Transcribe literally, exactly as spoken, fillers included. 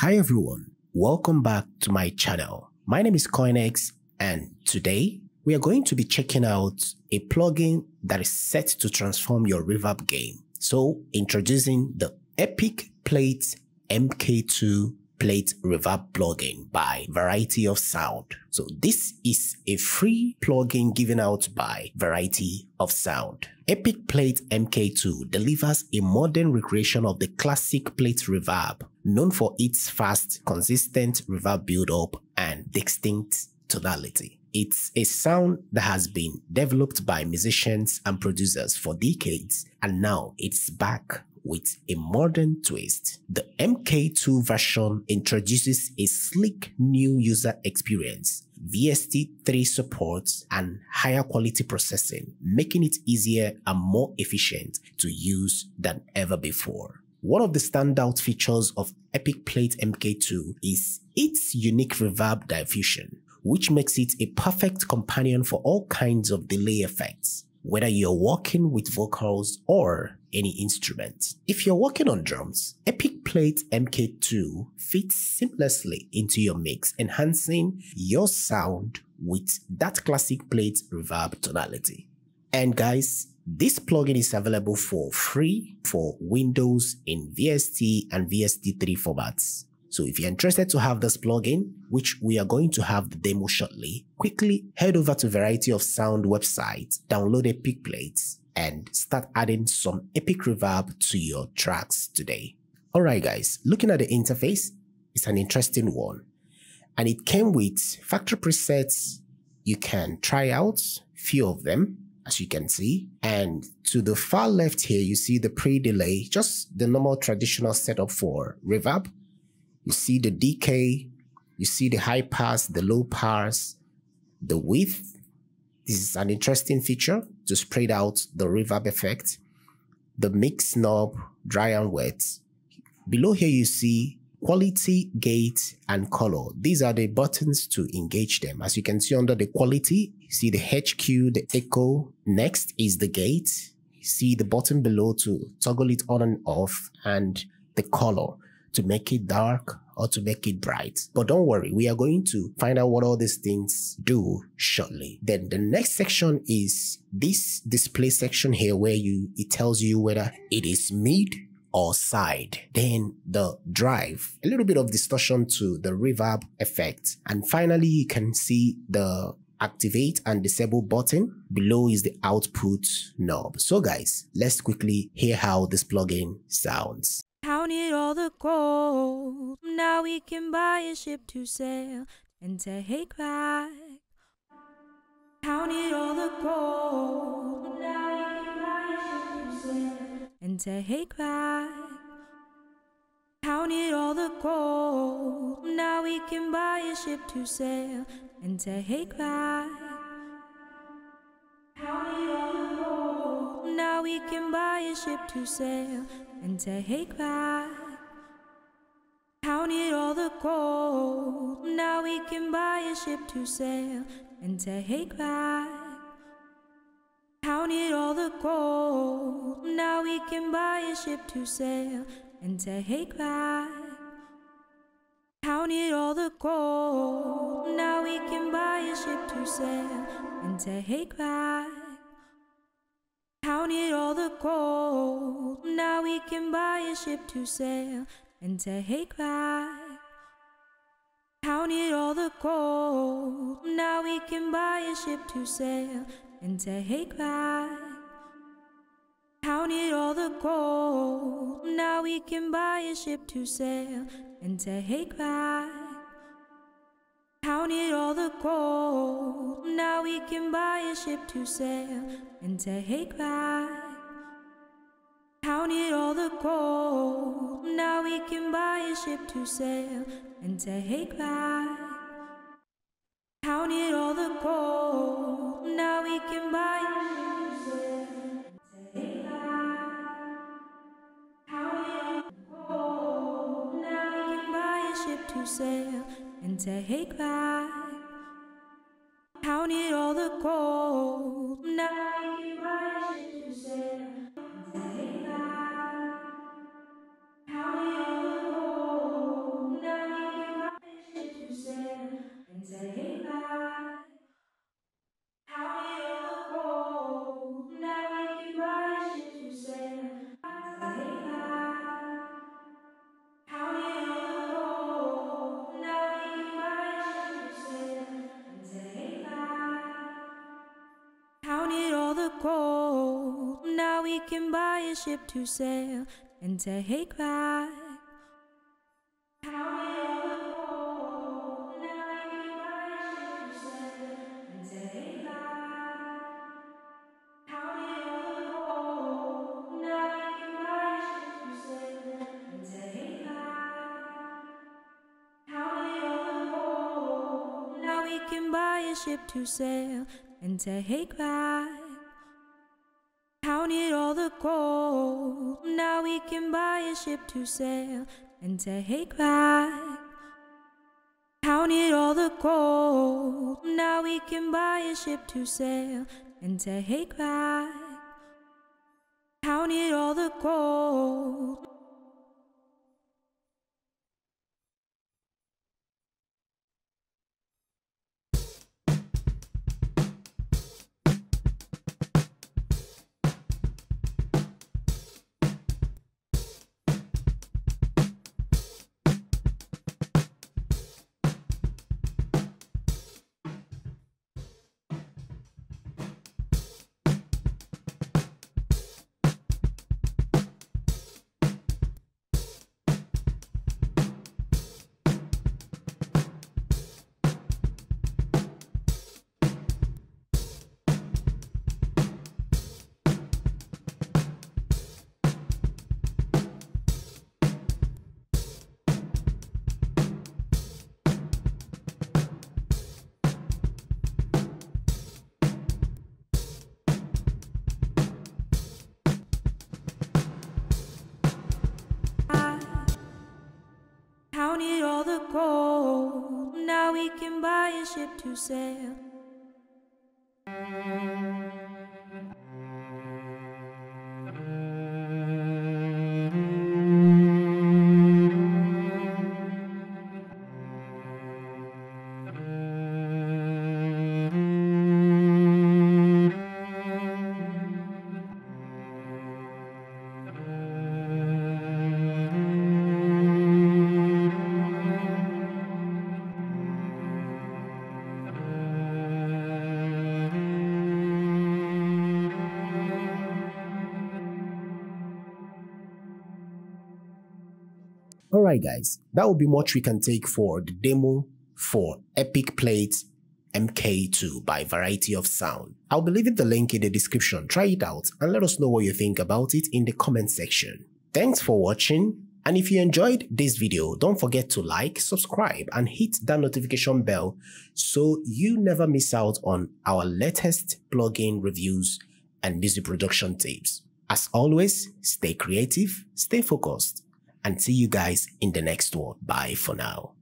Hi everyone, welcome back to my channel. My name is CoinX and today we are going to be checking out a plugin that is set to transform your reverb game. So introducing the EpicPLATE M K two Plate Reverb plugin by Variety of Sound. So this is a free plugin given out by Variety of Sound. EpicPLATE M K two delivers a modern recreation of the classic plate reverb, known for its fast, consistent reverb build-up and distinct tonality. It's a sound that has been developed by musicians and producers for decades, and now it's back with a modern twist. The M K two version introduces a sleek new user experience, V S T three support, and higher quality processing, making it easier and more efficient to use than ever before. One of the standout features of EpicPLATE M K two is its unique reverb diffusion, which makes it a perfect companion for all kinds of delay effects, whether you're working with vocals or any instrument. If you're working on drums, EpicPLATE M K two fits seamlessly into your mix, enhancing your sound with that classic plate reverb tonality. And guys, this plugin is available for free for Windows in V S T and V S T three formats. So if you're interested to have this plugin, which we are going to have the demo shortly, quickly head over to Variety of Sound website, download EpicPLATE, and start adding some epic reverb to your tracks today. Alright guys, looking at the interface, it's an interesting one. And it came with factory presets. You can try out a few of them, as you can see, and to the far left here you see the pre-delay, just the normal traditional setup for reverb. You see the decay, you see the high pass, the low pass, the width. This is an interesting feature to spread out the reverb effect. The mix knob, dry and wet. Below here you see quality, gate, and color. These are the buttons to engage them. As you can see under the quality, you see the H Q, the echo. Next is the gate. You see the button below to toggle it on and off, and the color, to make it dark or to make it bright. But don't worry, we are going to find out what all these things do shortly. Then the next section is this display section here, where you it tells you whether it is mid or side. Then the drive, a little bit of distortion to the reverb effect. And finally, you can see the activate and disable button. Below is the output knob. So guys, let's quickly hear how this plugin sounds. Counted all the gold, now we can buy a ship to sail and take back. Counted all the gold, now we can buy a ship to sail and take back. Counted all the gold, now we can buy a ship to sail and take back. Counted all the gold, now we can buy a ship to sail and take back. Counted all the gold, now we can buy a ship to sail and take back. Counted all the gold, now we can buy a ship to sail and take back. Counted all the gold, now we can buy a ship to sail and take back. Counted all the gold, now we can buy a ship to sail and take back. Counted all the gold, now we can buy a ship to sail and take back. Counted all the gold, now we can buy a ship to sail and take back. Counted all the gold, now we can buy a ship to sail and take back. Counted all the gold, now we can buy a ship to sail and take back. Counted all the gold, now we can buy a ship to sail and take back. Counted all the gold, now we can buy a ship to sail and take back. Counted all the gold, now we can buy a ship to sail and take back. Counted all the gold, now can buy a ship to sail and take back. Can buy a ship to sail and take back. Counted all the gold. Now we can buy a ship to sail and take back. Counted all the gold. Now we can buy a ship to sail and take back. Counted all the gold. Counted all the gold. Now we can buy a ship to sail. Alright guys, that will be what we can take for the demo for EpicPLATE M K two by Variety of Sound. I'll be leaving the link in the description, try it out and let us know what you think about it in the comment section. Thanks for watching, and if you enjoyed this video, don't forget to like, subscribe and hit that notification bell so you never miss out on our latest plugin reviews and music production tips. As always, stay creative, stay focused. And see you guys in the next one. Bye for now.